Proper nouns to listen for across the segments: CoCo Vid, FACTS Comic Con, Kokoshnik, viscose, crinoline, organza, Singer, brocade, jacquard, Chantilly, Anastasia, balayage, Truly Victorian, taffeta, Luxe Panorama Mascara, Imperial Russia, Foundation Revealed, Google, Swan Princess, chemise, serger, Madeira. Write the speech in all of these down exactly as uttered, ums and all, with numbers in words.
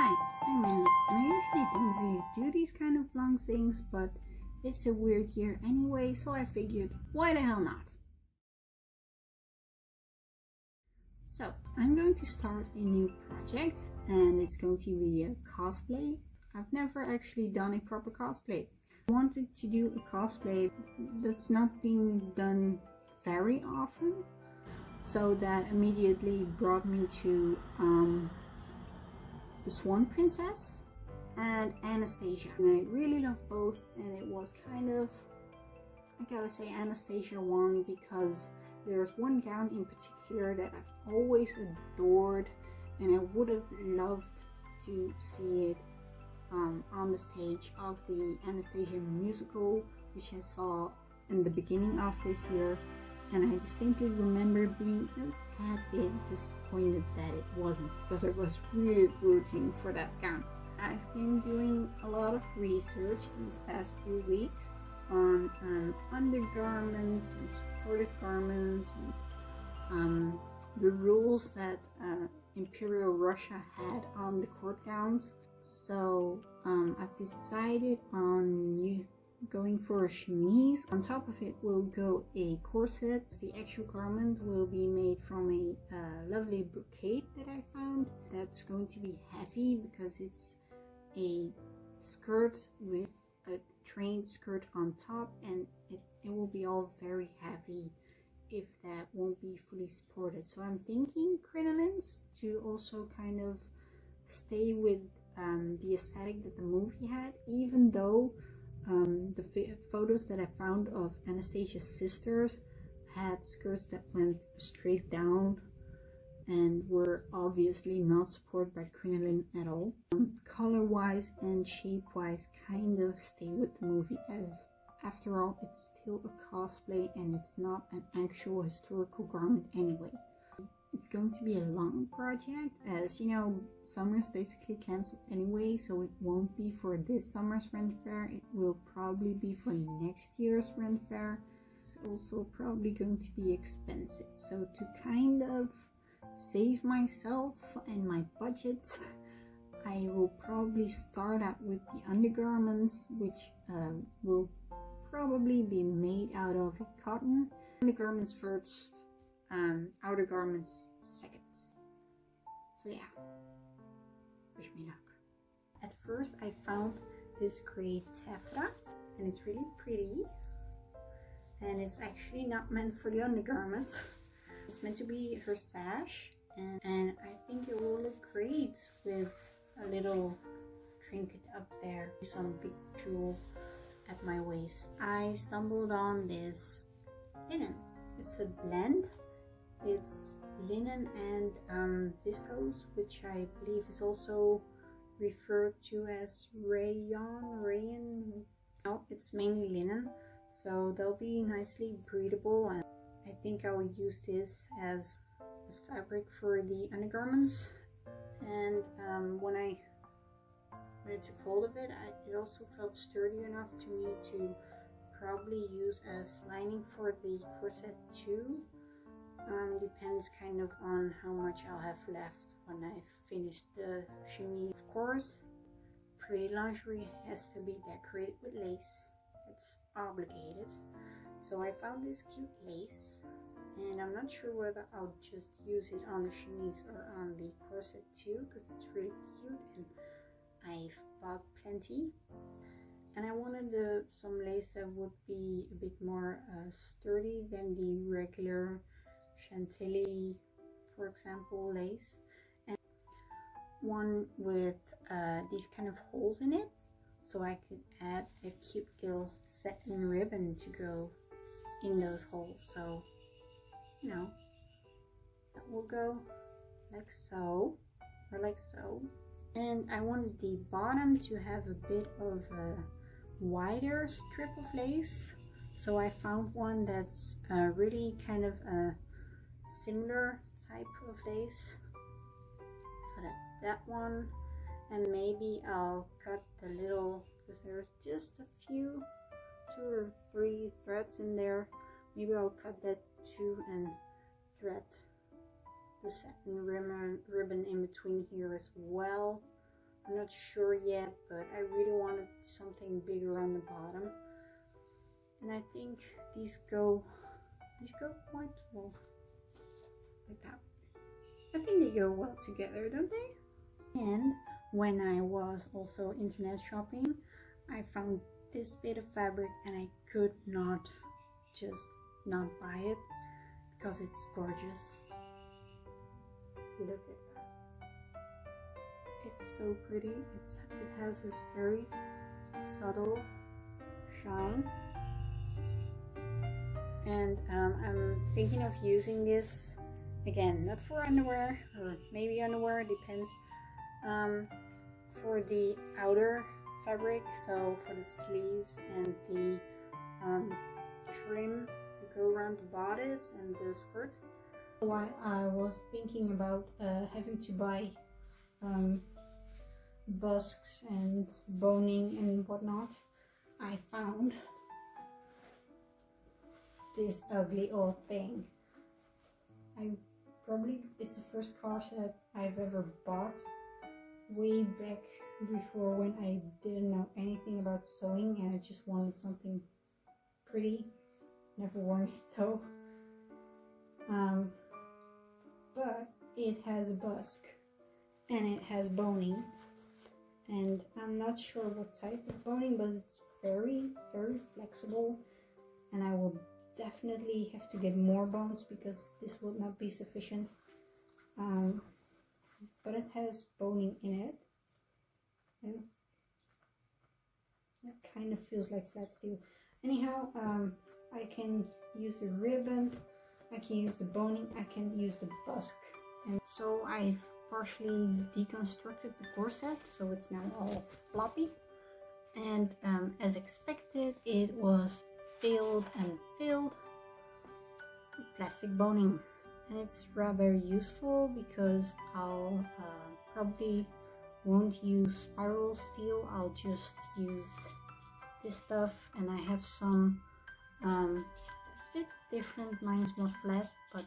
Hi, I'm Ellie, and I usually don't really do these kind of long things, but it's a weird year anyway, so I figured, why the hell not? So, I'm going to start a new project, and it's going to be a cosplay. I've never actually done a proper cosplay. I wanted to do a cosplay that's not being done very often, so that immediately brought me to um, the Swan Princess and Anastasia, and I really love both, and it was kind of, I gotta say, Anastasia won, because there's one gown in particular that I've always adored, and I would have loved to see it um, on the stage of the Anastasia musical, which I saw in the beginning of this year, and I distinctly remember being a tad bit disappointed that it wasn't, because I was really rooting for that gown. I've been doing a lot of research these past few weeks on um, undergarments and supportive garments, and um, the rules that uh, Imperial Russia had on the court gowns. So um, I've decided on going for a chemise. On top of it will go a corset. The actual garment will be made from a uh, lovely brocade that I found. That's going to be heavy because it's a skirt with a trained skirt on top, and it, it will be all very heavy if that won't be fully supported. So I'm thinking crinolines to also kind of stay with um, the aesthetic that the movie had, even though um, the photos that I found of Anastasia's sisters had skirts that went straight down and were obviously not supported by crinoline at all. Um, Color-wise and shape-wise kind of stay with the movie, as after all it's still a cosplay and it's not an actual historical garment anyway. It's going to be a long project, as you know, summer's basically cancelled anyway, so it won't be for this summer's Ren Fair, it will probably be for next year's Ren Fair. It's also probably going to be expensive, so to kind of save myself and my budget, I will probably start out with the undergarments, which uh, will probably be made out of cotton. Undergarments first, um, outer garments second. So yeah, wish me luck. At first I found this grey taffeta, and it's really pretty, and it's actually not meant for the undergarments. It's meant to be her sash, and, and I think it will look great with a little trinket up there, some big jewel at my waist. I stumbled on this linen. It's a blend. It's linen and um, viscose, which I believe is also referred to as rayon, rayon. No, it's mainly linen, so they'll be nicely breathable, and I think I will use this as, as fabric for the undergarments. And um, when I when I took hold of it, I, it also felt sturdy enough to me to probably use as lining for the corset too. Um, depends kind of on how much I'll have left when I've finished the chemise. Of course, pretty lingerie has to be decorated with lace. It's obligated. So I found this cute lace, and I'm not sure whether I'll just use it on the chemise or on the corset too, because it's really cute and I've bought plenty. And I wanted uh, some lace that would be a bit more uh, sturdy than the regular Chantilly, for example, lace. And one with uh, these kind of holes in it, so I could add a cute little satin ribbon to go in those holes, so you know, that will go like so, or like so. And I wanted the bottom to have a bit of a wider strip of lace, so I found one that's uh, really kind of a similar type of lace, so that's that one. And maybe I'll cut the little, because there's just a few, two or three threads in there, maybe I'll cut that too and thread the satin ribbon in between here as well, I'm not sure yet, but I really wanted something bigger on the bottom. And I think these go, these go quite well, like that. I think they go well together, don't they? And when I was also internet shopping, I found this bit of fabric and I could not just not buy it because it's gorgeous. Look at that. It's so pretty. It's, it has this very subtle shine. And um, I'm thinking of using this, again, not for underwear, or maybe underwear, depends, um, for the outer fabric, so for the sleeves and the um, trim to go around the bodice and the skirt. While I was thinking about uh, having to buy um, busks and boning and whatnot, I found this ugly old thing. I probably, it's the first corset I've ever bought, way back before when I didn't know anything about sewing and I just wanted something pretty. Never worn it though. Um, but it has a busk and it has boning, and I'm not sure what type of boning, but it's very, very flexible, and I will definitely have to get more bones because this will not be sufficient. Um, but it has boning in it. And that kind of feels like flat steel. Anyhow, um, I can use the ribbon, I can use the boning, I can use the busk. And so I've partially deconstructed the corset, so it's now all floppy. And um, as expected, it was filled and filled with plastic boning, and it's rather useful because I'll uh, probably won't use spiral steel, I'll just use this stuff. And I have some um, a bit different, mine's more flat but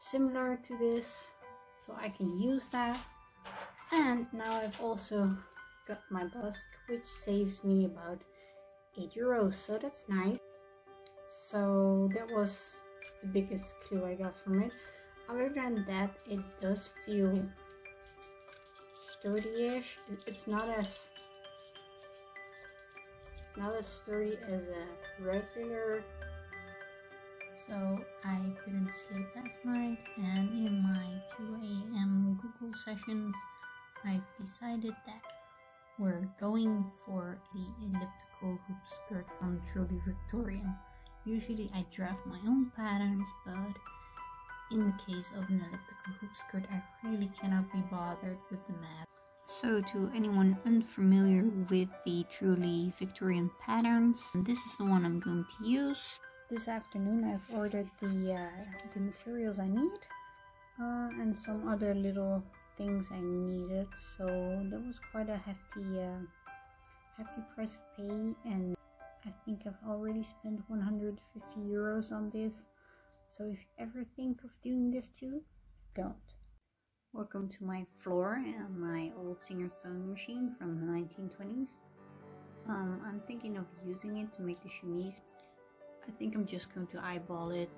similar to this, so I can use that. And now I've also got my busk, which saves me about eight euros, so that's nice. So that was the biggest clue I got from it. Other than that, it does feel sturdy-ish. It's not as it's not as sturdy as a regular. So I couldn't sleep last night, and in my two A M Google sessions, I've decided that we're going for the elliptical hoop skirt from Truly Victorian. Usually I draft my own patterns, but in the case of an elliptical hoop skirt, I really cannot be bothered with the math. So to anyone unfamiliar with the Truly Victorian patterns, this is the one I'm going to use. This afternoon I've ordered the, uh, the materials I need uh, and some other little things I needed, so that was quite a hefty, uh, hefty price to pay, and I think I've already spent one hundred fifty euros on this, so if you ever think of doing this too, don't. Welcome to my floor and my old Singer sewing machine from the nineteen twenties. Um, I'm thinking of using it to make the chemise. I think I'm just going to eyeball it.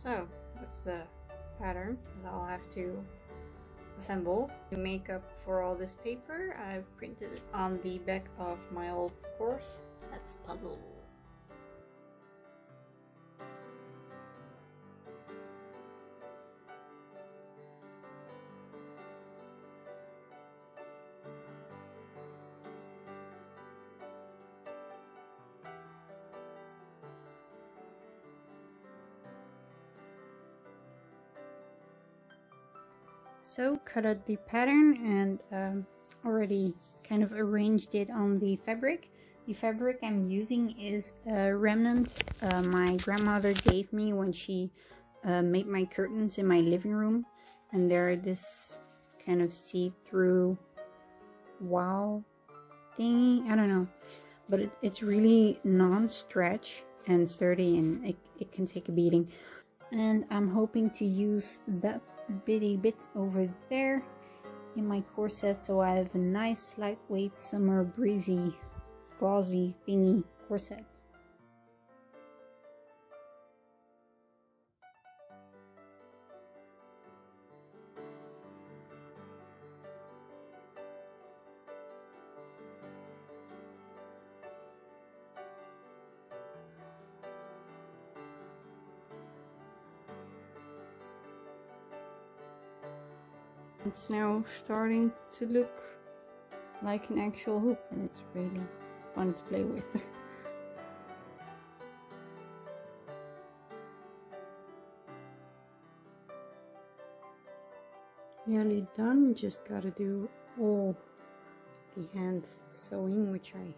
So that's the pattern that I'll have to assemble. To make up for all this paper, I've printed it on the back of my old course. Let's puzzle. So cut out the pattern and um, already kind of arranged it on the fabric. The fabric I'm using is a remnant uh, my grandmother gave me when she uh, made my curtains in my living room, and they're this kind of see-through wow thingy, I don't know, but it, it's really non-stretch and sturdy, and it, it can take a beating. And I'm hoping to use that bitty bit over there in my corset, so I have a nice lightweight summer breezy gauzy thingy corset. It's now starting to look like an actual hoop, and it's really fun to play with. Nearly done, just gotta do all the hand sewing, which I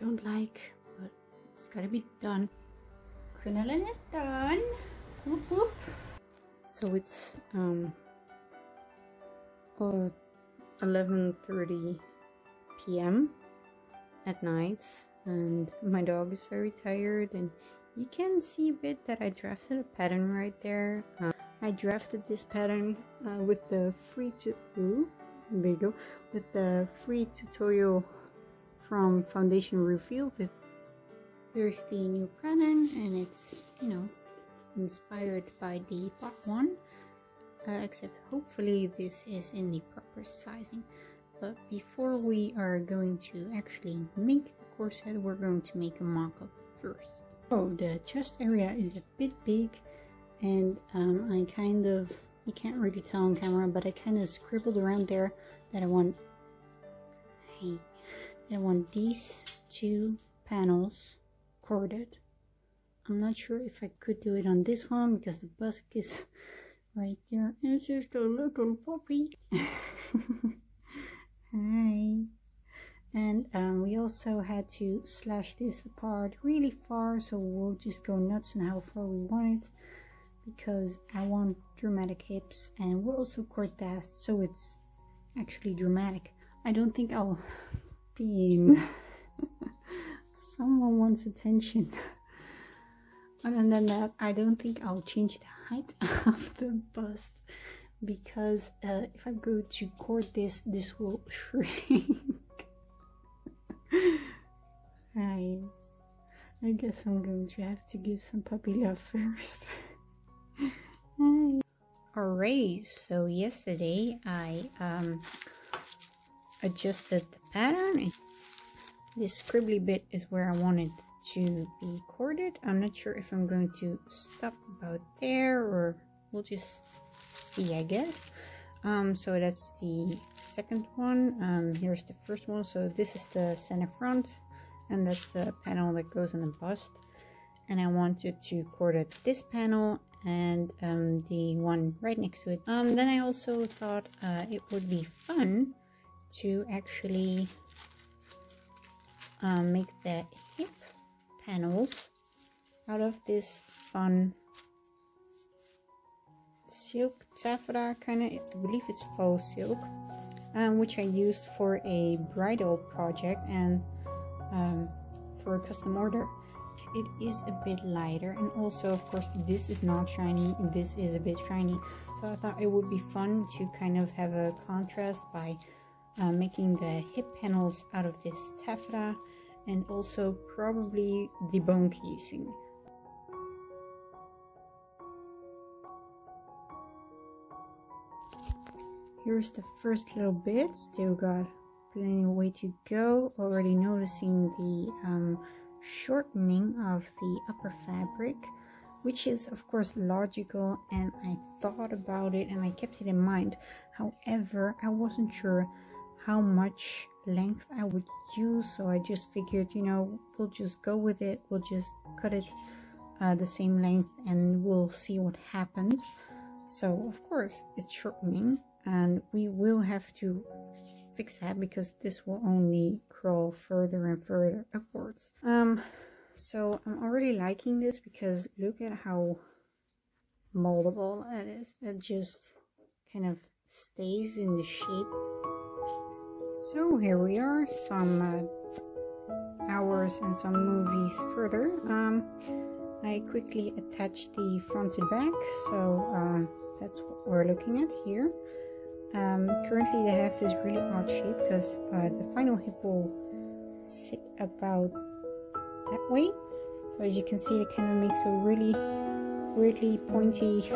don't like, but it's gotta be done. Crinoline is done! Whoop whoop! So it's um Uh, eleven thirty p m at night, and my dog is very tired, and you can see a bit that I drafted a pattern right there. Uh, I drafted this pattern uh, with the free to ooh, there you go, with the free tutorial from Foundation Revealed. There's the new pattern, and it's, you know, inspired by the part one. Uh, except hopefully this is in the proper sizing. But before we are going to actually make the corset, we're going to make a mock-up first. Oh, the chest area is a bit big, and um, I kind of, you can't really tell on camera, but I kind of scribbled around there that I want hey, that I want these two panels corded. I'm not sure if I could do it on this one because the busk is right there. It's just a little puppy. Hi. And um, we also had to slash this apart really far, so we'll just go nuts on how far we want it, because I want dramatic hips, and we're also corded, so it's actually dramatic. I don't think I'll be in. Someone wants attention. Other than that, I don't think I'll change the height of the bust, because uh, if I go to cord this, this will shrink. I, I guess I'm going to have to give some puppy love first. Alright, so yesterday I um, adjusted the pattern. This scribbly bit is where I wanted to be corded. I'm not sure if I'm going to stop about there, or we'll just see, I guess. Um, so that's the second one. Um, here's the first one. So this is the center front, and that's the panel that goes on the bust. And I wanted to cord this panel and um, the one right next to it. Um, then I also thought uh, it would be fun to actually uh, make the hip panels out of this fun silk taffeta kind of, I believe it's faux silk, um, which I used for a bridal project and um, for a custom order. It is a bit lighter, and also of course this is not shiny, this is a bit shiny, so I thought it would be fun to kind of have a contrast by uh, making the hip panels out of this taffeta, and also probably the bone casing. Here's the first little bit, still got plenty of way to go. Already noticing the um, shortening of the upper fabric, which is of course logical, and I thought about it and I kept it in mind. However, I wasn't sure how much length I would use, so I just figured, you know, we'll just go with it, we'll just cut it uh, the same length, and we'll see what happens. So of course it's shortening, and we will have to fix that because this will only crawl further and further upwards. Um, so I'm already liking this because look at how moldable it is. It just kind of stays in the shape. So here we are, some uh, hours and some movies further. Um, I quickly attached the front to the back, so uh, that's what we're looking at here. Um, currently they have this really odd shape because uh, the final hip will sit about that way. So as you can see, it kind of makes a really weirdly pointy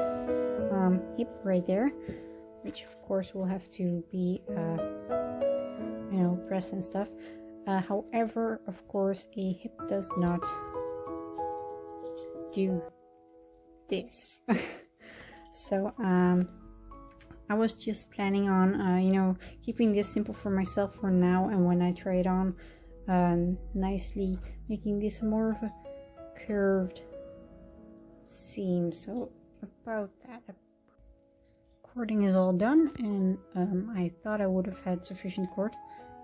um, hip right there, which of course will have to be uh, you know, pressed and stuff. Uh, however, of course, a hip does not do this. So um, I was just planning on, uh, you know, keeping this simple for myself for now, and when I try it on, um, nicely making this more of a curved seam. So about that, cording is all done, and um, I thought I would have had sufficient cord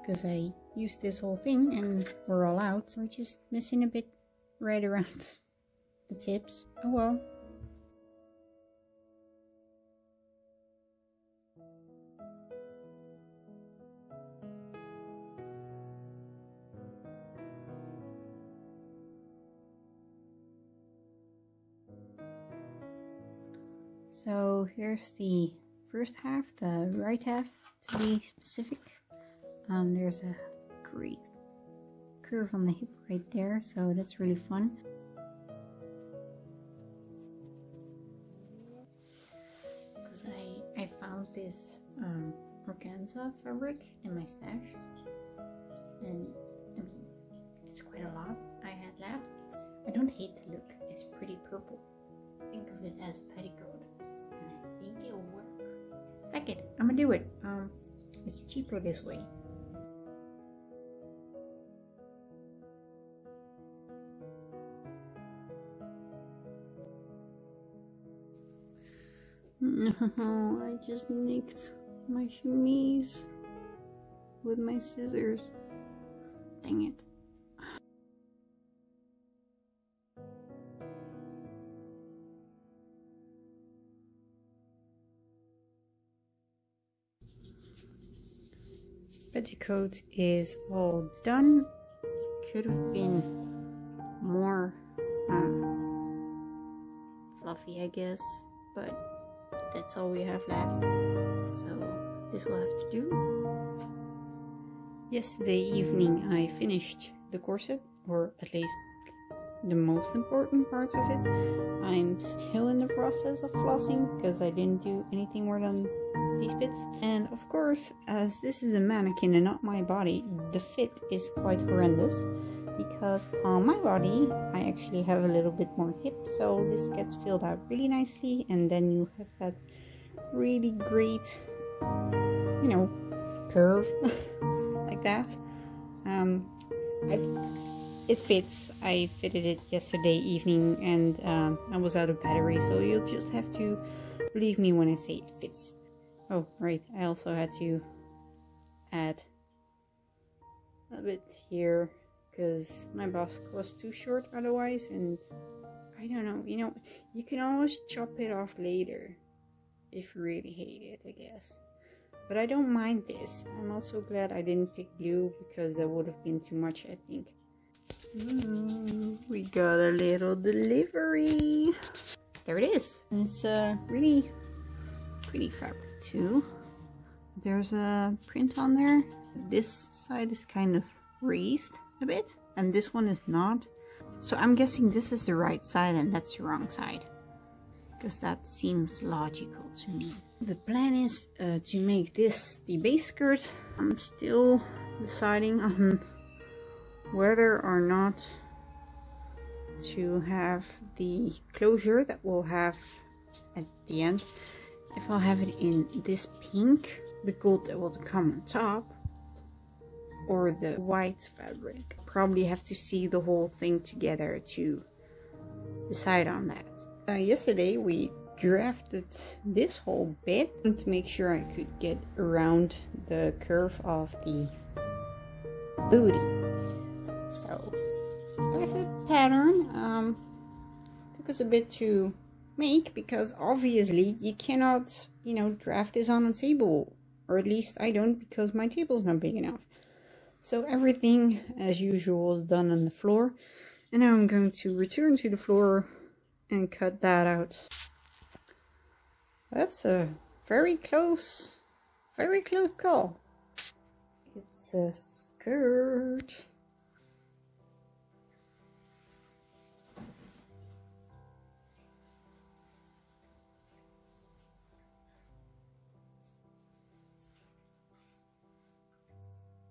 because I used this whole thing and we're all out. We're just missing a bit right around the tips. Oh well. So here's the first half, the right half to be specific. Um, there's a great curve on the hip right there, so that's really fun. Because I, I found this um, organza fabric in my stash, and I mean, it's quite a lot I had left. I don't hate the look, it's pretty purple. Think of it as a petticoat. It'll work. Fuck it, I'm gonna do it. Um, it's cheaper this way. No, I just nicked my chemise with my scissors. Dang it. Petticoat is all done. It could have been more um, fluffy, I guess, but that's all we have left, so this will have to do. Yesterday evening I finished the corset, or at least the most important parts of it. I'm still in the process of flossing because I didn't do anything more than these bits, and of course, as this is a mannequin and not my body, the fit is quite horrendous because on my body I actually have a little bit more hip, so this gets filled out really nicely, and then you have that really great, you know, curve like that. Um, I've, it fits. I fitted it yesterday evening, and um, I was out of battery, so you'll just have to believe me when I say it fits. Oh, right, I also had to add a bit here because my bust was too short otherwise, and I don't know, you know, you can always chop it off later if you really hate it, I guess. But I don't mind this. I'm also glad I didn't pick blue because that would have been too much, I think. Ooh, we got a little delivery. There it is. And it's a really pretty fabric. Too. There's a print on there. This side is kind of raised a bit, and this one is not. So I'm guessing this is the right side and that's the wrong side, because that seems logical to me. The plan is uh, to make this the base skirt. I'm still deciding on whether or not to have the closure that we'll have at the end. If I'll have it in this pink, the gold that will come on top, or the white fabric. Probably have to see the whole thing together to decide on that. Uh, yesterday we drafted this whole bit to make sure I could get around the curve of the booty. So there's a pattern. Um, took us a bit to make because obviously you cannot, you know, draft this on a table, or at least I don't, because my table's not big enough. So everything, as usual, is done on the floor. And now I'm going to return to the floor and cut that out. That's a very close, very close call. It's a skirt.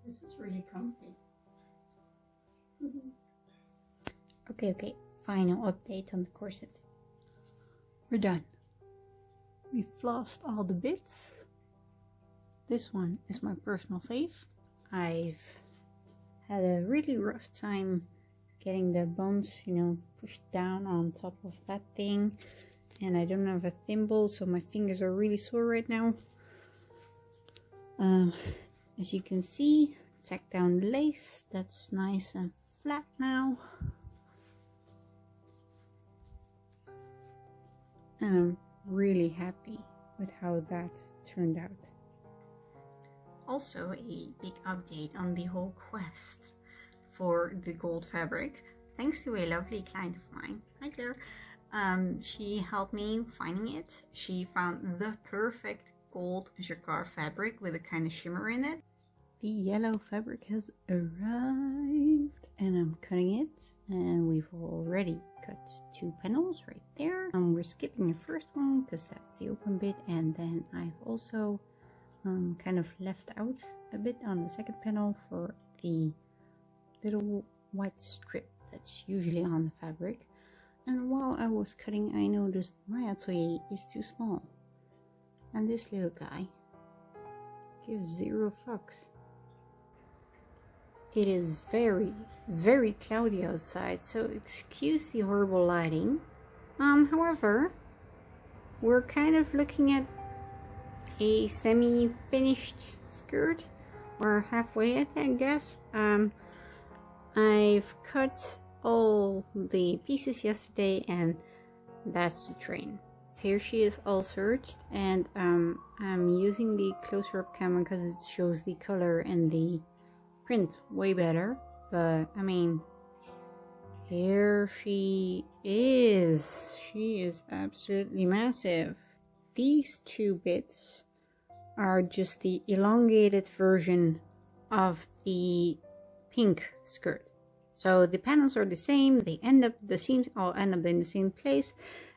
This is really comfy. Okay, okay, final update on the corset. We're done. We flossed all the bits. This one is my personal fave. I've had a really rough time getting the bumps, you know, pushed down on top of that thing. And I don't have a thimble, so my fingers are really sore right now. Um, as you can see, tack down the lace. That's nice and flat now. And I'm really happy with how that turned out. Also, a big update on the whole quest for the gold fabric. Thanks to a lovely client of mine, hi Claire, um, she helped me finding it. She found the perfect gold jacquard fabric with a kind of shimmer in it. The yellow fabric has arrived and I'm cutting it, and we've already cut two panels right there. Um, we're skipping the first one because that's the open bit, and then I've also um, kind of left out a bit on the second panel for the little white strip that's usually on the fabric. And while I was cutting, I noticed my atelier is too small, and this little guy gives zero fucks. It is very, very cloudy outside, so excuse the horrible lighting. Um, however, we're kind of looking at a semi-finished skirt. We're halfway at that, I guess. Um, I've cut all the pieces yesterday, and that's the train. Here she is, all searched, and um, I'm using the closer-up camera because it shows the color and the print way better. But I mean, here she is. She is absolutely massive. These two bits are just the elongated version of the pink skirt. So the panels are the same, they end up, the seams all end up in the same place,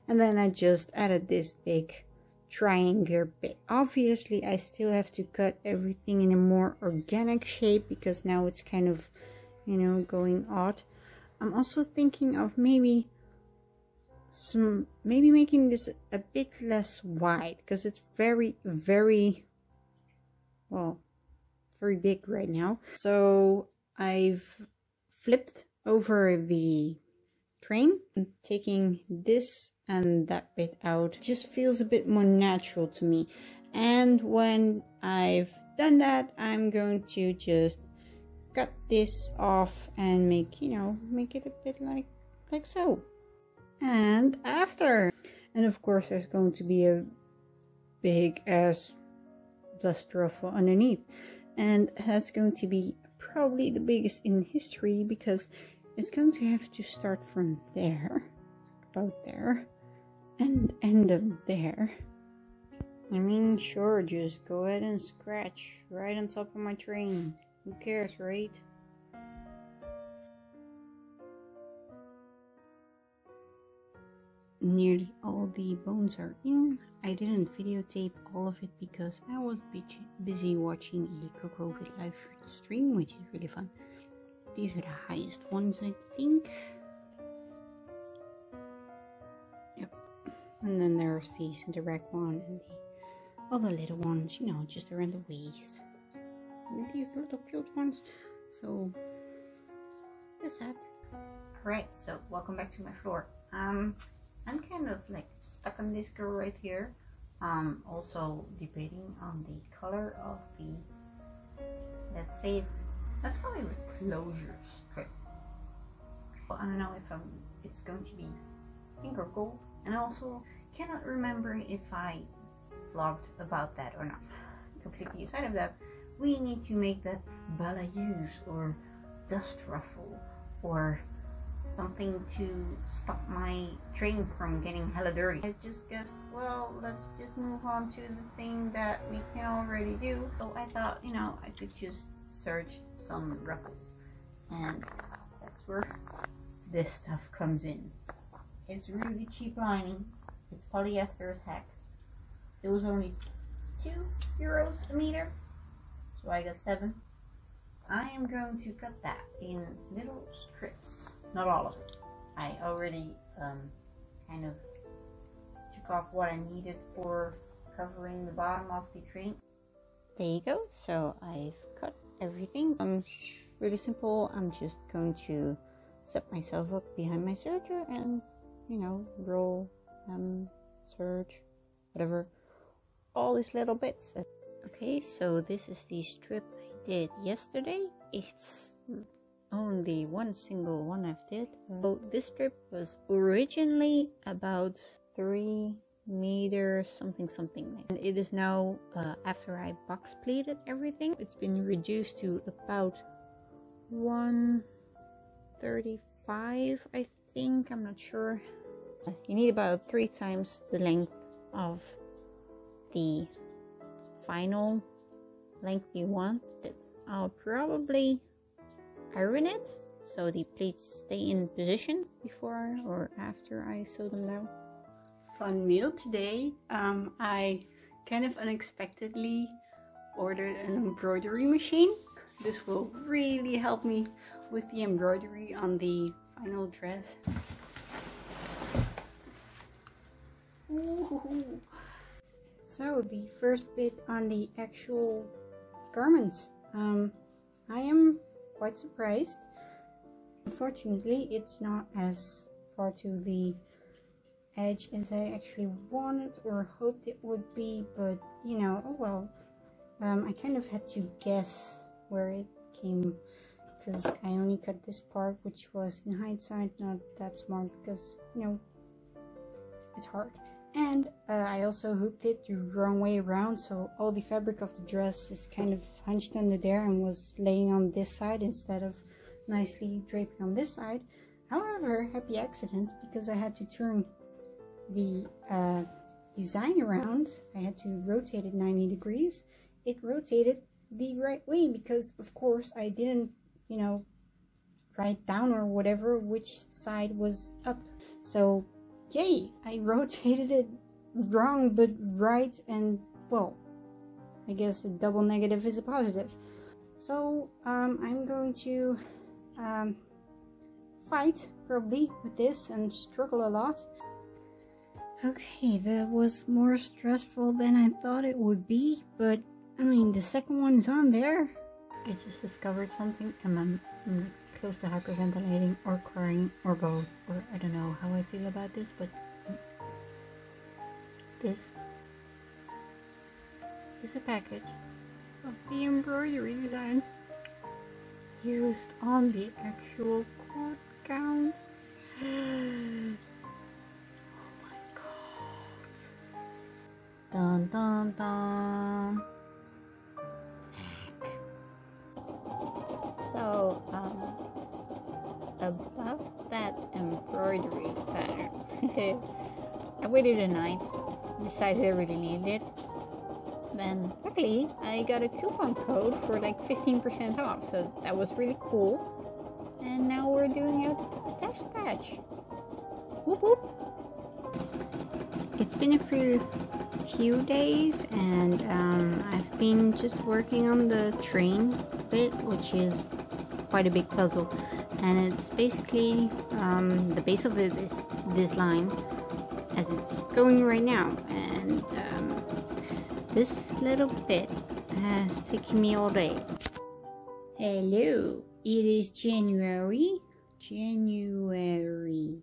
and then I just added this big triangular bit. Obviously I still have to cut everything in a more organic shape because now it's kind of, you know, going odd. I'm also thinking of maybe some maybe making this a bit less wide because it's very very well very big right now. So I've flipped over the train and taking this and that bit out. It just feels a bit more natural to me, and when I've done that, I'm going to just cut this off and make, you know, make it a bit like like so. And after, and of course there's going to be a big ass dust ruffle underneath, and that's going to be probably the biggest in history because it's going to have to start from there, about there, and end up there. I mean, sure, just go ahead and scratch right on top of my train. Who cares, right? Nearly all the bones are in. I didn't videotape all of it because I was busy watching a CoCo Vid live stream, which is really fun. These are the highest ones, I think. Yep. And then there's these, the rack one and the other little ones, you know, just around the waist. And these little cute ones. So, that's that. Alright, so welcome back to my floor. Um, I'm kind of like stuck on this girl right here. Um, also debating on the color of the, let's say, let's call it a closure strip. Well, I don't know if I'm, it's going to be pink or gold, and I also cannot remember if I vlogged about that or not. Completely aside of that, we need to make that balayage or dust ruffle or something to stop my train from getting hella dirty. I just guessed, well, let's just move on to the thing that we can already do. So I thought, you know, I could just search some ruffles, and that's where this stuff comes in. It's really cheap lining. It's polyester as heck. It was only two euros a meter, so I got seven. I am going to cut that in little strips. Not all of it. I already um, kind of took off what I needed for covering the bottom of the train. There you go. So I've cut everything. Um, really simple. I'm just going to set myself up behind my serger and, you know, roll, um, serge, whatever. All these little bits. Okay, so this is the strip I did yesterday. It's only one single one I've did. So this strip was originally about three meters something something, and it is now, uh, after I box pleated everything, it's been reduced to about one thirty-five, I think, I'm not sure. You need about three times the length of the final length you want. I'll probably iron it so the pleats stay in position before or after I sew them down. Fun meal today. Um, I kind of unexpectedly ordered an embroidery machine. This will really help me with the embroidery on the final dress. Ooh. So the first bit on the actual garments. Um, I am quite surprised. Unfortunately, it's not as far to the edge as I actually wanted or hoped it would be, but you know, oh well. um, I kind of had to guess where it came, because I only cut this part, which was in hindsight not that smart, because you know, it's hard. And uh, I also hooped it the wrong way around, so all the fabric of the dress is kind of hunched under there and was laying on this side instead of nicely draping on this side. However, happy accident, because I had to turn the uh, design around. I had to rotate it ninety degrees. It rotated the right way because, of course, I didn't, you know, write down or whatever which side was up. So, yay! I rotated it wrong but right, and, well, I guess a double negative is a positive. So, um, I'm going to um, fight, probably, with this and struggle a lot. Okay, that was more stressful than I thought it would be, but, I mean, the second one is on there. I just discovered something, and I'm, I'm close to hyperventilating, or crying, or both, or I don't know how I feel about this, but this is a package of the embroidery designs used on the actual coat gown. Dun dun dun. So, um, about that embroidery pattern. I waited a night, decided I really needed it. Then, luckily, I got a coupon code for like fifteen percent off, so that was really cool. And now we're doing a test patch. Whoop whoop. It's been a few. few days, and um, I've been just working on the train bit, which is quite a big puzzle, and it's basically um, the base of it is this line as it's going right now, and um, this little bit has taken me all day. Hello, it is January January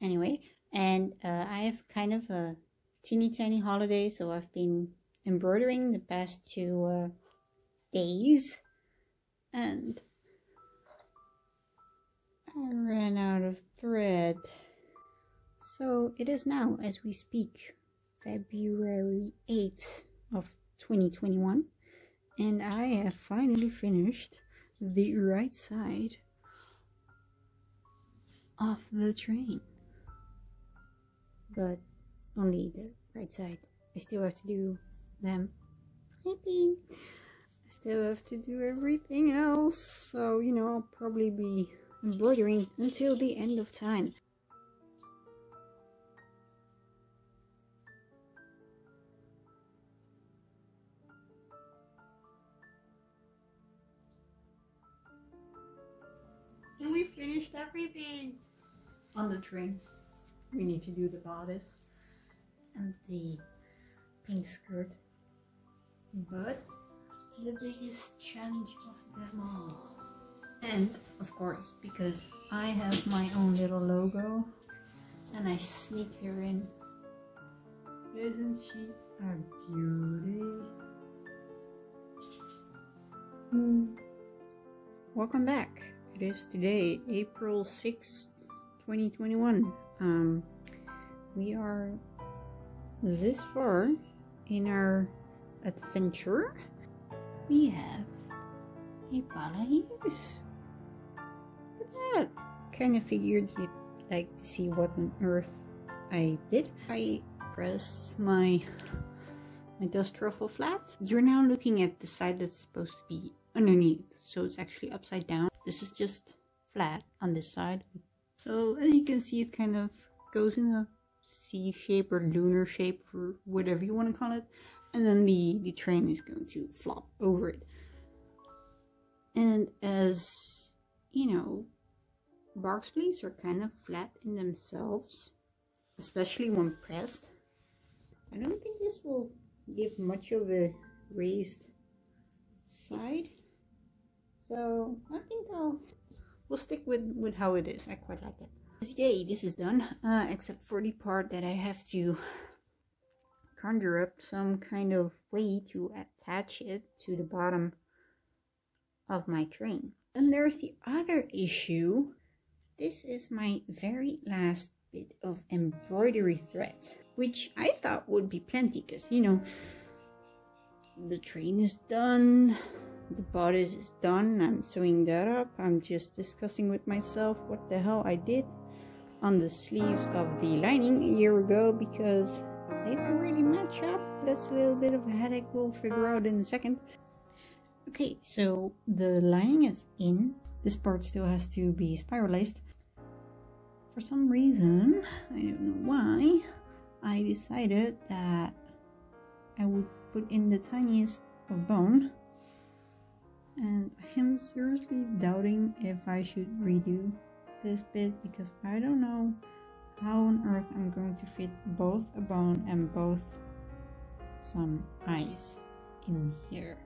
anyway. And uh, I have kind of a teeny tiny holiday, so I've been embroidering the past two uh, days, and I ran out of thread. So it is now, as we speak, February eighth of twenty twenty-one, and I have finally finished the right side of the train. But only the right side. I still have to do them. I still have to do everything else. So, you know, I'll probably be embroidering until the end of time. And we finished everything on the train. We need to do the bodice and the pink skirt, but the biggest challenge of them all. And of course, because I have my own little logo and I sneaked her in. Isn't she a beauty? Mm. Welcome back. It is today, April sixth, twenty twenty-one. Um, we are this far in our adventure. We have a Balais. Look at that! Kind of figured you'd like to see what on earth I did. I pressed my, my dust truffle flat. You're now looking at the side that's supposed to be underneath, so it's actually upside down. This is just flat on this side. So as you can see, it kind of goes in a C shape or lunar shape or whatever you want to call it. And then the, the train is going to flop over it. And as you know, box pleats are kind of flat in themselves, especially when pressed. I don't think this will give much of a raised side. So I think I'll... We'll stick with, with how it is. I quite like it. Yay, this is done. Uh, except for the part that I have to conjure up some kind of way to attach it to the bottom of my train. And there's the other issue. This is my very last bit of embroidery thread, which I thought would be plenty because, you know, the train is done. The bodice is done, I'm sewing that up, I'm just discussing with myself what the hell I did on the sleeves of the lining a year ago because they don't really match up. That's a little bit of a headache we'll figure out in a second. Okay, so the lining is in. This part still has to be spiralized. For some reason, I don't know why, I decided that I would put in the tiniest of bone. And I am seriously doubting if I should redo this bit because I don't know how on earth I'm going to fit both a bone and both some eyes in here.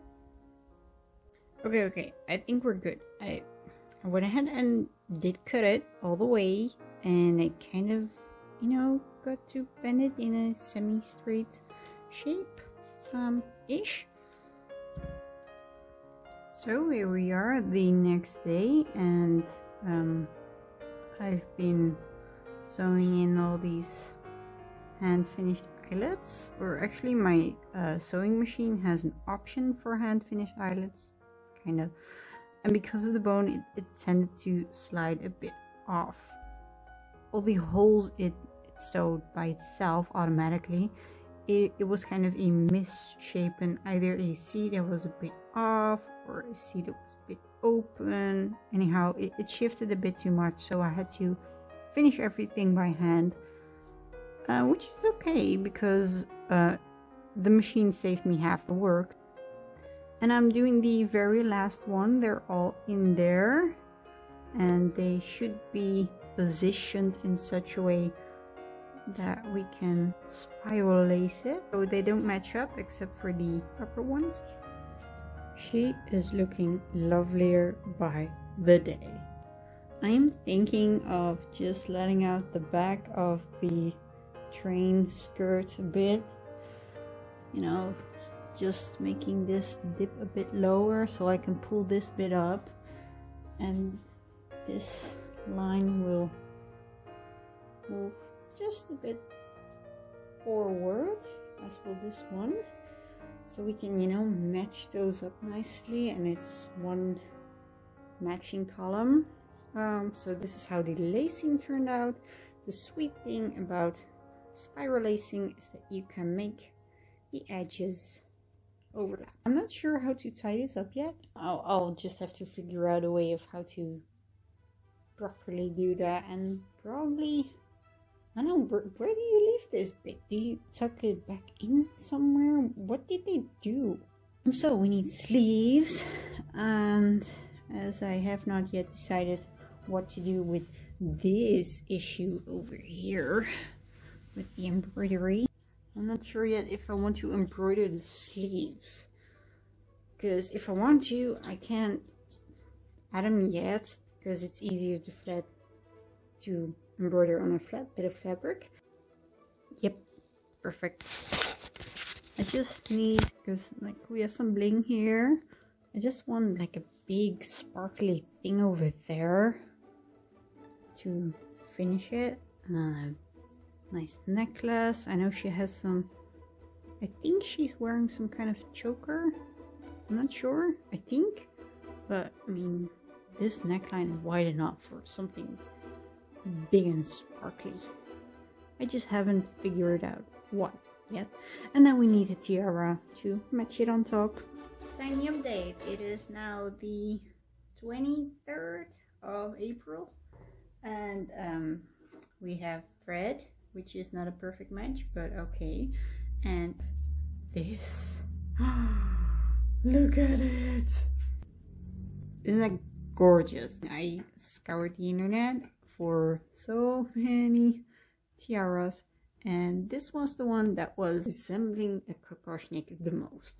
Okay, okay, I think we're good. I, I went ahead and did cut it all the way, and I kind of, you know, got to bend it in a semi-straight shape, um, ish. So here we are the next day, and um, I've been sewing in all these hand finished eyelets, or actually my uh, sewing machine has an option for hand finished eyelets, kind of, and because of the bone it, it tended to slide a bit off. All the holes it, it sewed by itself automatically. It, it was kind of a misshapen, either a C that was a bit off or a C that was a bit open. Anyhow, it, it shifted a bit too much, so I had to finish everything by hand, uh, which is okay because uh, the machine saved me half the work. And I'm doing the very last one. They're all in there and they should be positioned in such a way that we can spiral lace it, so they don't match up except for the upper ones. She is looking lovelier by the day. I'm thinking of just letting out the back of the train skirts a bit, you know, just making this dip a bit lower so I can pull this bit up, and this line will move just a bit forward, as will this one, so we can, you know, match those up nicely, and it's one matching column. Um, so this is how the lacing turned out. The sweet thing about spiral lacing is that you can make the edges overlap. I'm not sure how to tie this up yet. I'll, I'll just have to figure out a way of how to properly do that, and probably, I don't know, where, where do you leave this bit? Do you tuck it back in somewhere? What did they do? So we need sleeves, and as I have not yet decided what to do with this issue over here with the embroidery, I'm not sure yet if I want to embroider the sleeves, because if I want to, I can't add them yet, because it's easier to flat to embroider on a flat bit of fabric. Yep, perfect. I just need, because like we have some bling here, I just want like a big sparkly thing over there to finish it, and then a nice necklace. I know she has some, I think she's wearing some kind of choker, I'm not sure, I think, but I mean, this neckline is wide enough for something big and sparkly. I just haven't figured out what yet. And then we need a tiara to match it on top. Tiny update, it is now the twenty-third of April, and um, we have red, which is not a perfect match, but okay, and this. Look at it! Isn't that gorgeous? I scoured the internet for so many tiaras, and this was the one that was resembling a Kokoshnik the most.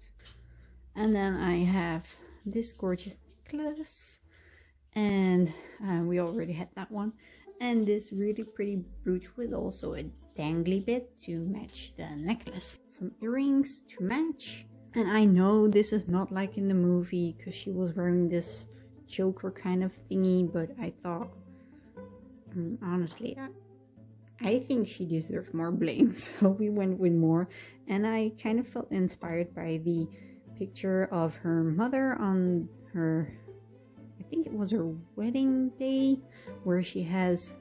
And then I have this gorgeous necklace, and uh, we already had that one, and this really pretty brooch with also a dangly bit to match the necklace, some earrings to match. And I know this is not like in the movie, because she was wearing this choker kind of thingy, but I thought, I mean, honestly, I, I think she deserved more blame, so we went with more. And I kind of felt inspired by the picture of her mother on her, I think it was her wedding day, where she has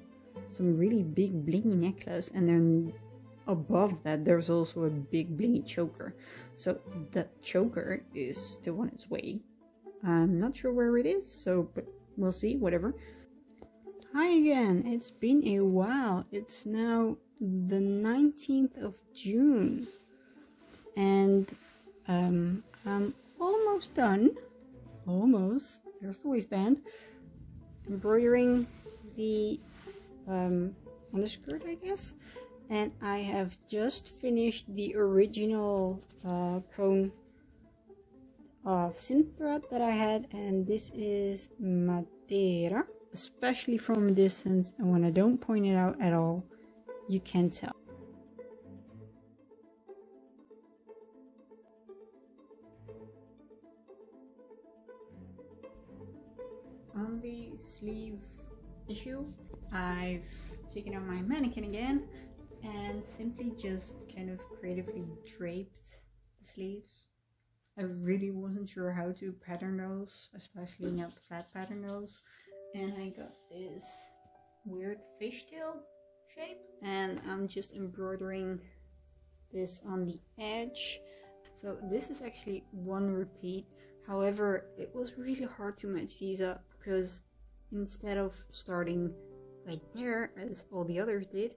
some really big blingy necklace, and then above that there's also a big blingy choker. So the choker is still on its way. I'm not sure where it is, so, but we'll see, whatever. Hi again, it's been a while. It's now the nineteenth of June, and um I'm almost done, almost, there's the waistband, embroidering the um, underskirt, I guess, and I have just finished the original uh, cone of synth thread that I had, and this is Madeira, especially from a distance, and when I don't point it out at all, you can tell. On the sleeve issue, I've taken out my mannequin again and simply just kind of creatively draped the sleeves. I really wasn't sure how to pattern those, especially not flat pattern those, and I got this weird fishtail shape, and I'm just embroidering this on the edge. So this is actually one repeat, however it was really hard to match these up, because instead of starting right there, as all the others did,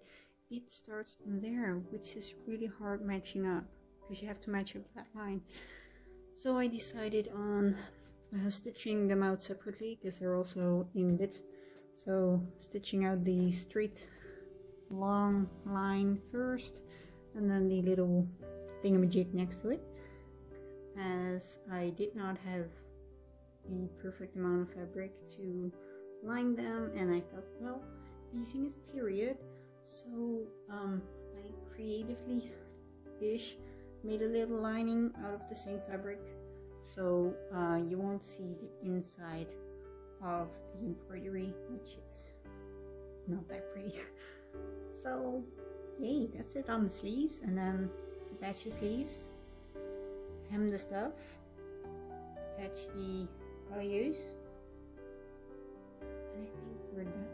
it starts there, which is really hard matching up, because you have to match up that line. So I decided on uh, stitching them out separately, because they're also in bits. So stitching out the straight long line first, and then the little thingamajig next to it, as I did not have the perfect amount of fabric to lined them, and I thought, well, piecing is period, so um, I creatively-ish made a little lining out of the same fabric, so uh, you won't see the inside of the embroidery, which is not that pretty. So yay, that's it on the sleeves, and then attach the sleeves, hem the stuff, attach the values, and I think we're done.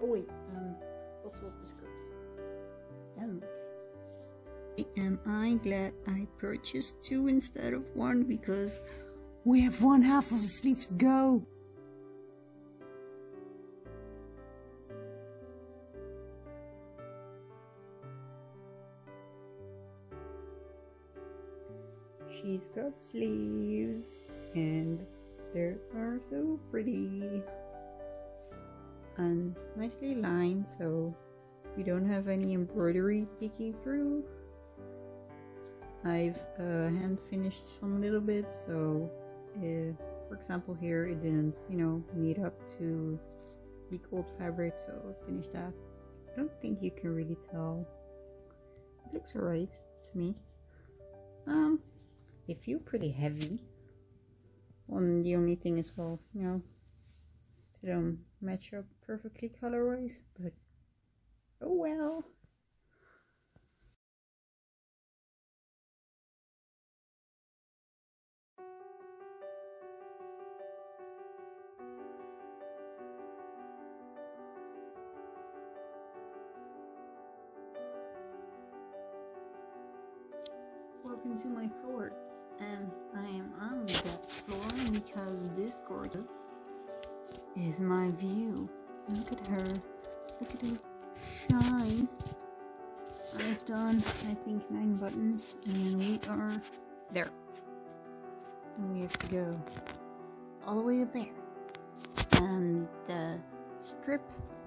Oh wait, um, what's with the skirt? Um, am I glad I purchased two instead of one, because we have one half of the sleeve to go! She's got sleeves, and they are so pretty and nicely lined, so we don't have any embroidery peeking through. I've uh, hand finished some little bits, so uh, for example here it didn't, you know, meet up to the cold fabric, so I finished that. I don't think you can really tell. It looks alright to me. Um, they feel pretty heavy. One, the only thing is, well, you know, they don't match up perfectly color-wise, but oh well. Welcome to my floor, and I am on that floor because this gorgeous is my view. Look at her, look at her shine. I've done, I think, nine buttons, and we are there. And we have to go all the way up there. And the strip,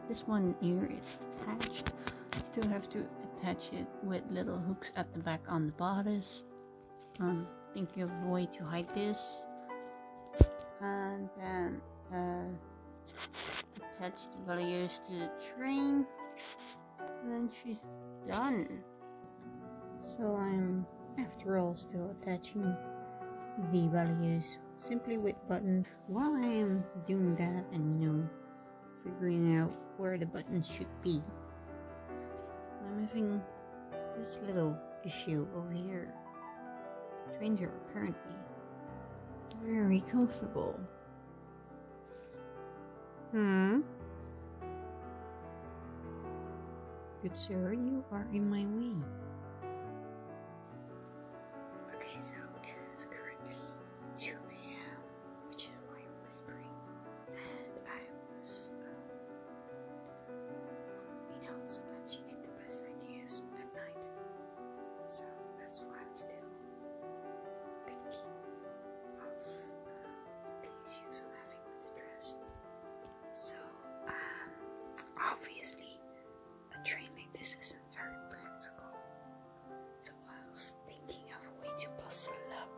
this one here is attached. I still have to attach it with little hooks at the back on the bodice. I'm thinking of a way to hide this. And then uh, attach the values to the train. And then she's done. So I'm, after all, still attaching the values simply with buttons. While I am doing that and, you know, figuring out where the buttons should be, I'm having this little issue over here. Trains are apparently very comfortable. Hmm? Good sir, you are in my way. Okay, so it is currently two A M, which is why I'm whispering. And I was, um, you know, sometimes you get the best ideas at night. So that's why I'm still thinking of uh, the issues I'm having with the dress. So, um, obviously, a train like this isn't very practical, so I was thinking of a way to bustle it up,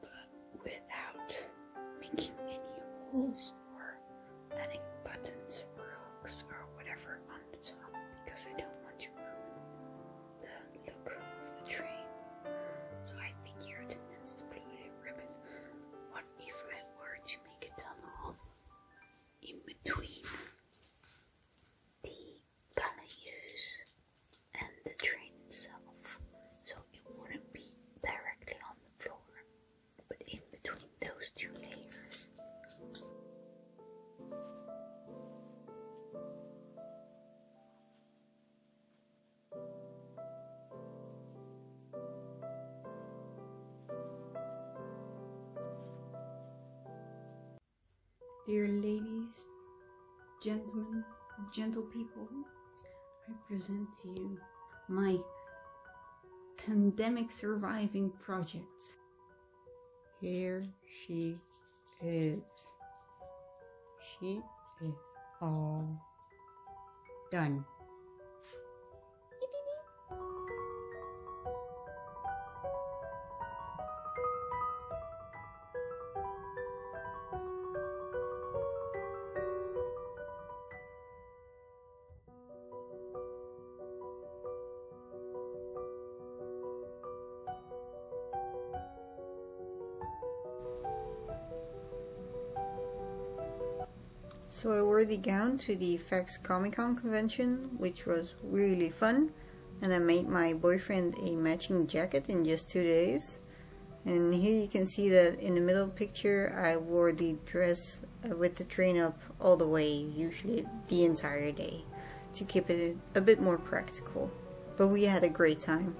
but without making any holes or adding buttons or hooks or whatever on the top, because I don't want to ruin the look of the train. So I figured, against the blue ribbon, what if I were to make a tunnel in between the balayage and the train itself, so it wouldn't be directly on the floor, but in between those two layers. Dear ladies, gentlemen, gentle people, I present to you my pandemic surviving project. Here she is. She is all done. So I wore the gown to the FACTS Comic Con convention, which was really fun, and I made my boyfriend a matching jacket in just two days. And here you can see that in the middle picture I wore the dress with the train up all the way, usually the entire day, to keep it a bit more practical. But we had a great time.